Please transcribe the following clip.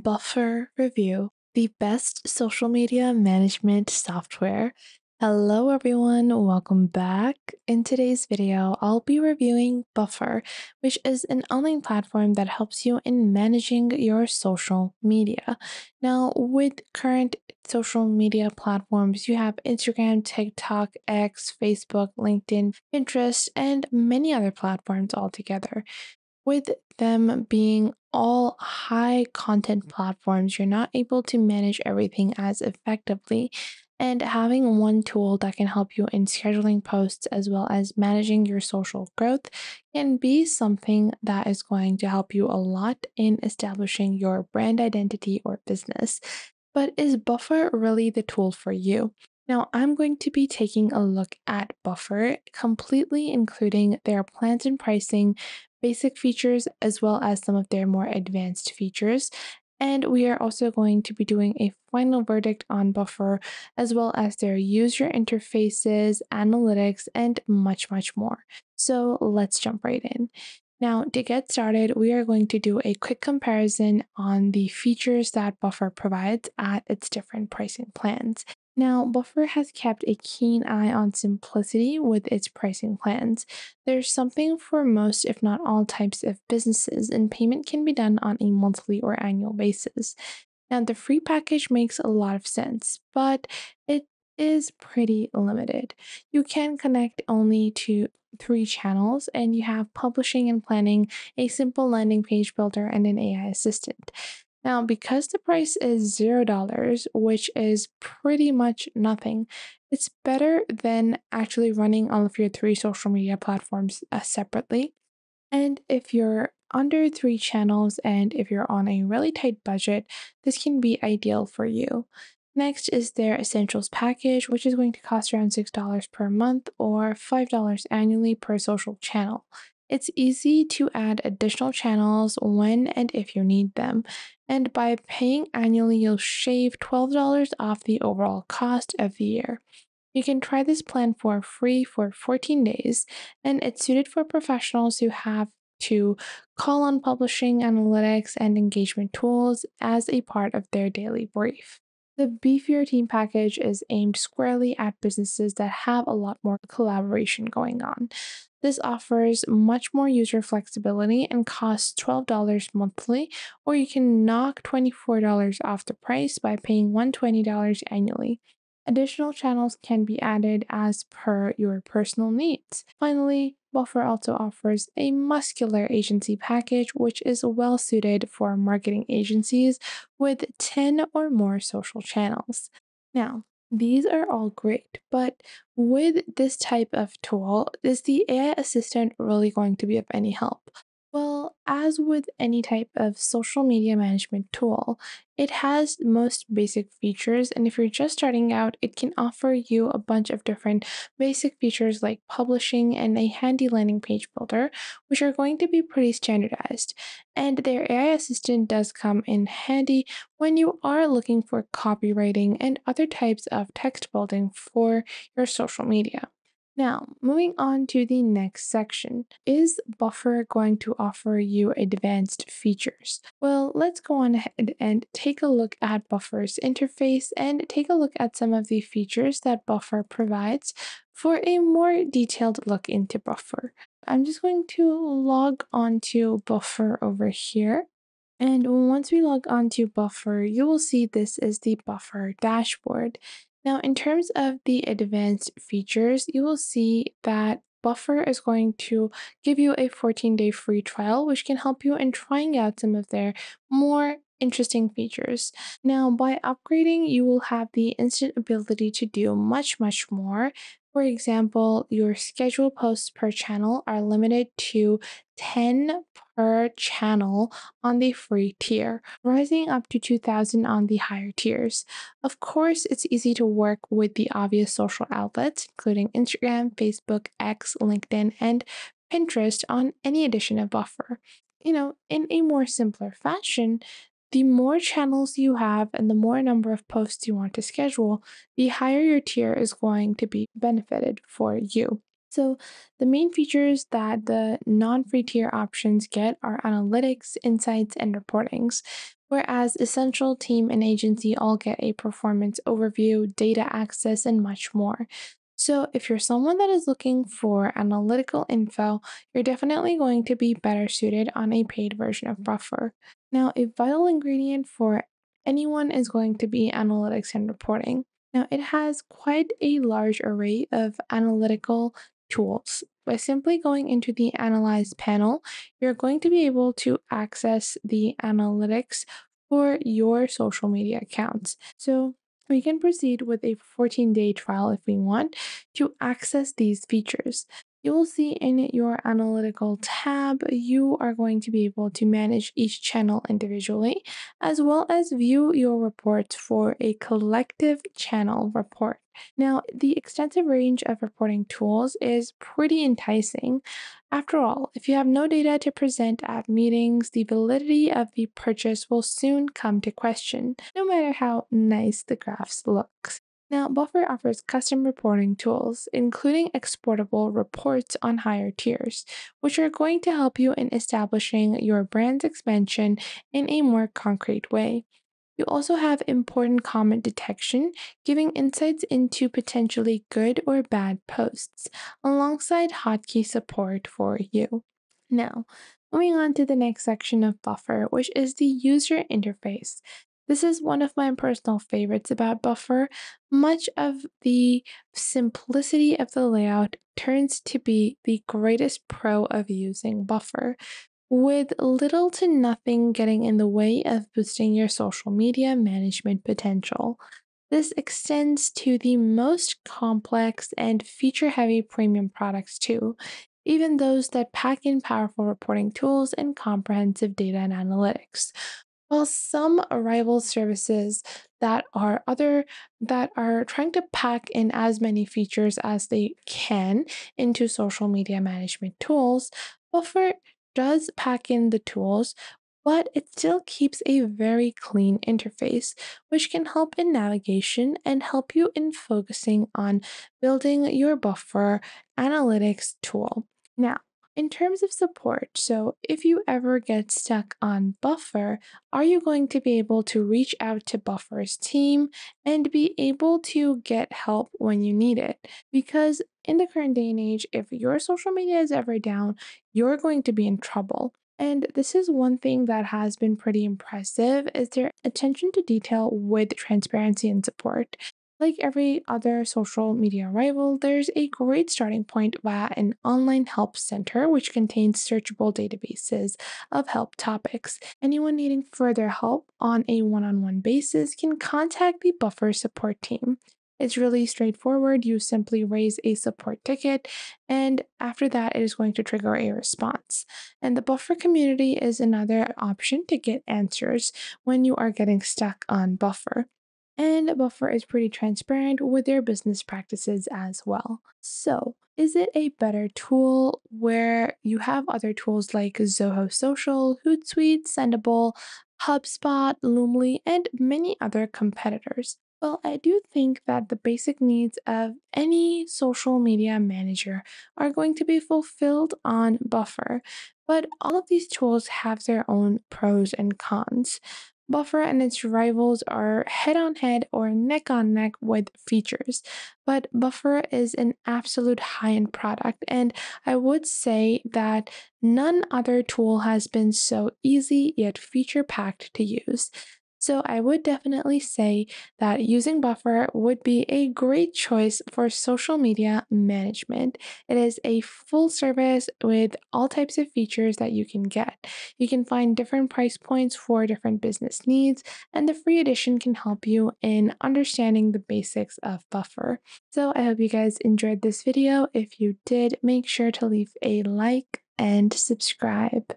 Buffer review, the best social media management software. Hello everyone, welcome back. In today's video, I'll be reviewing Buffer, which is an online platform that helps you in managing your social media. Now, with current social media platforms, you have Instagram, TikTok, X, Facebook, LinkedIn, Pinterest, and many other platforms altogether. With them being all high content platforms, you're not able to manage everything as effectively. And having one tool that can help you in scheduling posts as well as managing your social growth can be something that is going to help you a lot in establishing your brand identity or business. But is Buffer really the tool for you? Now, I'm going to be taking a look at Buffer, completely including their plans and pricing, basic features, as well as some of their more advanced features. And we are also going to be doing a final verdict on Buffer, as well as their user interfaces, analytics, and much, much more. So let's jump right in. Now, to get started, we are going to do a quick comparison on the features that Buffer provides at its different pricing plans. Now, Buffer has kept a keen eye on simplicity with its pricing plans. There's something for most, if not all, types of businesses, and payment can be done on a monthly or annual basis. Now, the free package makes a lot of sense, but it is pretty limited. You can connect only to 3 channels, and you have publishing and planning, a simple landing page builder, and an AI assistant. Now, because the price is $0, which is pretty much nothing, it's better than actually running all of your 3 social media platforms separately. And if you're under 3 channels and if you're on a really tight budget, this can be ideal for you. Next is their Essentials package, which is going to cost around $6 per month or $5 annually per social channel. It's easy to add additional channels when and if you need them, and by paying annually, you'll shave $12 off the overall cost of the year. You can try this plan for free for 14 days, and it's suited for professionals who have to call on publishing, analytics, and engagement tools as a part of their daily brief. The Beefier Team package is aimed squarely at businesses that have a lot more collaboration going on. This offers much more user flexibility and costs $12 monthly, or you can knock $24 off the price by paying $120 annually. Additional channels can be added as per your personal needs. Finally, Buffer also offers a muscular agency package, which is well suited for marketing agencies with 10 or more social channels. Now, these are all great, but with this type of tool, is the AI assistant really going to be of any help? Well, as with any type of social media management tool, it has most basic features, and if you're just starting out, it can offer you a bunch of different basic features like publishing and a handy landing page builder, which are going to be pretty standardized. And their AI assistant does come in handy when you are looking for copywriting and other types of text building for your social media. Now, moving on to the next section, is Buffer going to offer you advanced features? Well, let's go on ahead and take a look at Buffer's interface and take a look at some of the features that Buffer provides for a more detailed look into Buffer. I'm just going to log onto Buffer over here. And once we log onto Buffer, you will see this is the Buffer dashboard. Now, in terms of the advanced features, you will see that Buffer is going to give you a 14-day free trial, which can help you in trying out some of their more interesting features. Now, by upgrading, you will have the instant ability to do much, much more. For example, your scheduled posts per channel are limited to 10 per channel on the free tier, rising up to 2,000 on the higher tiers. Of course, it's easy to work with the obvious social outlets, including Instagram, Facebook, X, LinkedIn, and Pinterest on any edition of Buffer. You know, in a more simpler fashion, the more channels you have and the more number of posts you want to schedule, the higher your tier is going to be benefited for you. So the main features that the non-free tier options get are analytics, insights, and reportings. whereas essential team and agency all get a performance overview, data access, and much more. So if you're someone that is looking for analytical info, you're definitely going to be better suited on a paid version of Buffer. Now, a vital ingredient for anyone is going to be analytics and reporting. Now, it has quite a large array of analytical tools. By simply going into the Analyze panel, you're going to be able to access the analytics for your social media accounts. So we can proceed with a 14-day trial if we want to access these features. You will see in your analytical tab, you are going to be able to manage each channel individually, as well as view your reports for a collective channel report. Now, the extensive range of reporting tools is pretty enticing. After all, if you have no data to present at meetings, the validity of the purchase will soon come to question, no matter how nice the graphs look. Now, Buffer offers custom reporting tools, including exportable reports on higher tiers, which are going to help you in establishing your brand's expansion in a more concrete way. You also have important comment detection, giving insights into potentially good or bad posts, alongside hotkey support for you. Now, moving on to the next section of Buffer, which is the user interface. This is one of my personal favorites about Buffer. Much of the simplicity of the layout turns to be the greatest pro of using Buffer, with little to nothing getting in the way of boosting your social media management potential. This extends to the most complex and feature-heavy premium products too, even those that pack in powerful reporting tools and comprehensive data and analytics. While some rival services that are trying to pack in as many features as they can into social media management tools, Buffer does pack in the tools, but it still keeps a very clean interface, which can help in navigation and help you in focusing on building your Buffer analytics tool. Now, in terms of support, so if you ever get stuck on Buffer, are you going to be able to reach out to Buffer's team and be able to get help when you need it? Because in the current day and age, if your social media is ever down, you're going to be in trouble. And this is one thing that has been pretty impressive, is their attention to detail with transparency and support. Like every other social media rival, there's a great starting point via an online help center, which contains searchable databases of help topics. Anyone needing further help on a one-on-one basis can contact the Buffer support team. It's really straightforward. You simply raise a support ticket, and after that, it is going to trigger a response. And the Buffer community is another option to get answers when you are getting stuck on Buffer. And Buffer is pretty transparent with their business practices as well. So, is it a better tool where you have other tools like Zoho Social, Hootsuite, Sendable, HubSpot, Loomly, and many other competitors? Well, I do think that the basic needs of any social media manager are going to be fulfilled on Buffer, but all of these tools have their own pros and cons. Buffer and its rivals are head-on-head or neck-on-neck with features, but Buffer is an absolute high-end product, and I would say that none other tool has been so easy yet feature-packed to use. So I would definitely say that using Buffer would be a great choice for social media management. It is a full service with all types of features that you can get. You can find different price points for different business needs, and the free edition can help you in understanding the basics of Buffer. So I hope you guys enjoyed this video. If you did, make sure to leave a like and subscribe.